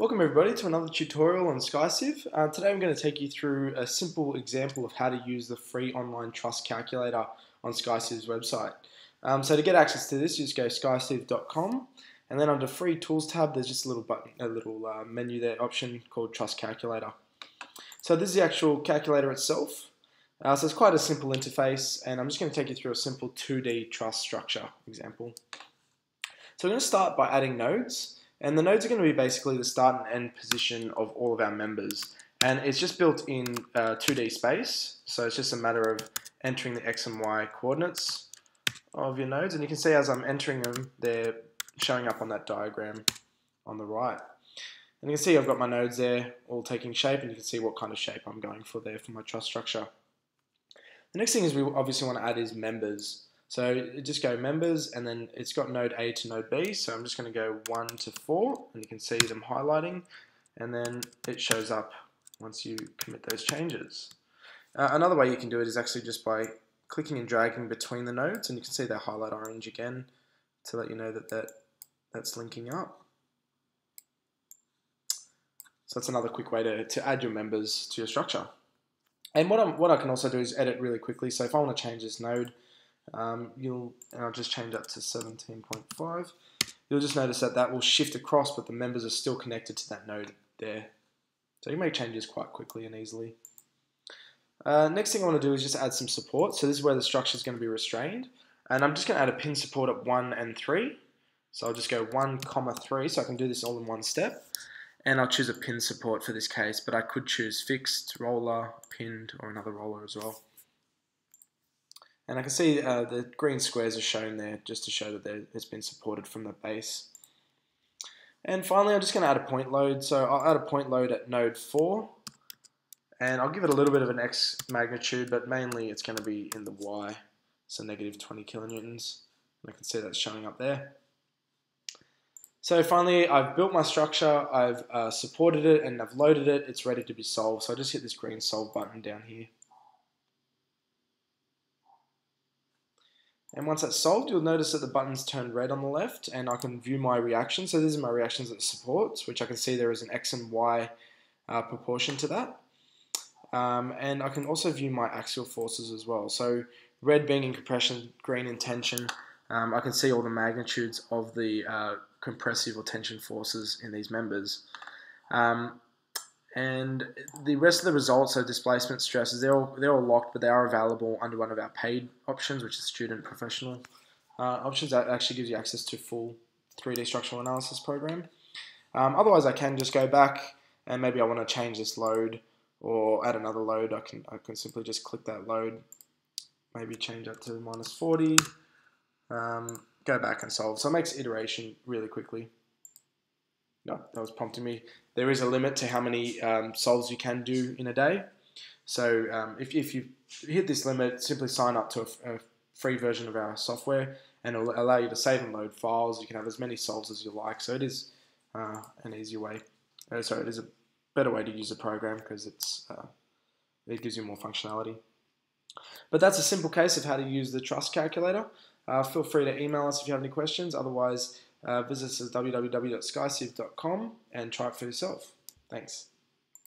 Welcome everybody to another tutorial on SkyCiv. Today I'm going to take you through a simple example of how to use the free online trust calculator on SkyCiv's website. So to get access to this, you just go skyciv.com, and then under free tools tab there's just a little button, a little menu there, option called trust calculator. So this is the actual calculator itself. So it's quite a simple interface, and I'm just going to take you through a simple 2D trust structure example. So we're going to start by adding nodes. And the nodes are going to be basically the start and end position of all of our members. And it's just built in 2D space, so it's just a matter of entering the X and Y coordinates of your nodes. And you can see as I'm entering them, they're showing up on that diagram on the right. And you can see I've got my nodes there all taking shape, and you can see what kind of shape I'm going for there for my truss structure. The next thing is we obviously want to add is members. So just go members, and then it's got node A to node B, so I'm just going to go 1 to 4, and you can see them highlighting, and then it shows up once you commit those changes. Another way you can do it is actually just by clicking and dragging between the nodes, and you can see they highlight orange again to let you know that that's linking up. So that's another quick way to add your members to your structure. And what I can also do is edit really quickly, so if I want to change this node, and I'll just change that to 17.5. You'll just notice that that will shift across, but the members are still connected to that node there. So you make changes quite quickly and easily. Next thing I want to do is just add some support. So this is where the structure is going to be restrained, and I'm just going to add a pin support at 1 and 3. So I'll just go 1, 3. So I can do this all in one step, and I'll choose a pin support for this case. But I could choose fixed, roller, pinned, or another roller as well. And I can see the green squares are shown there just to show that it's been supported from the base. And finally, I'm just going to add a point load. So I'll add a point load at node 4. And I'll give it a little bit of an X magnitude, but mainly it's going to be in the Y. So negative 20 kilonewtons. And I can see that's showing up there. So finally, I've built my structure. I've supported it and I've loaded it. It's ready to be solved. So I just hit this green solve button down here. And once that's solved, you'll notice that the button's turned red on the left, and I can view my reaction. So these are my reactions that supports, which I can see there is an X and Y proportion to that. And I can also view my axial forces as well. So red being in compression, green in tension. I can see all the magnitudes of the compressive or tension forces in these members. And the rest of the results, so displacement, stresses, they're all locked, but they are available under one of our paid options, which is student professional options. That actually gives you access to full 3D structural analysis program. Otherwise, I can just go back, and maybe I want to change this load or add another load. I can simply just click that load, maybe change that to minus 40, go back and solve. So it makes iteration really quickly. No, that was prompting me. There is a limit to how many solves you can do in a day. So if you hit this limit, simply sign up to a free version of our software, and it'll allow you to save and load files. You can have as many solves as you like. So it is an easier way. Sorry, it is a better way to use the program because it gives you more functionality. But that's a simple case of how to use the trust calculator. Feel free to email us if you have any questions. Otherwise, visit us at www.skyciv.com and try it for yourself. Thanks.